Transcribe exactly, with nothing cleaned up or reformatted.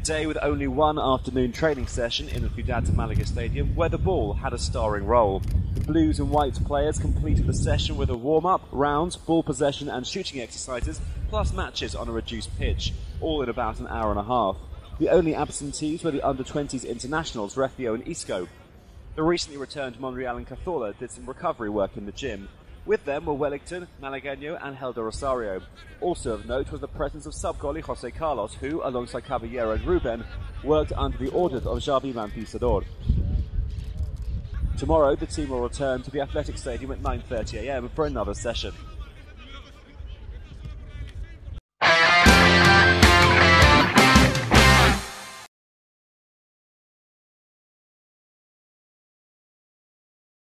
A day with only one afternoon training session in the Ciudad de Malaga Stadium where the ball had a starring role. The blues and whites players completed the session with a warm-up, rounds, ball possession and shooting exercises, plus matches on a reduced pitch, all in about an hour and a half. The only absentees were the under twenties internationals Recio and Isco. The recently returned Monreal and Cazorla did some recovery work in the gym. With them were Weligton, Malagueño and Helder Rosario. Also of note was the presence of sub-goalie José Carlos, who, alongside Caballero and Rubén, worked under the orders of Xabi Mancisidor. Tomorrow the team will return to the Athletic Stadium at nine thirty a m for another session.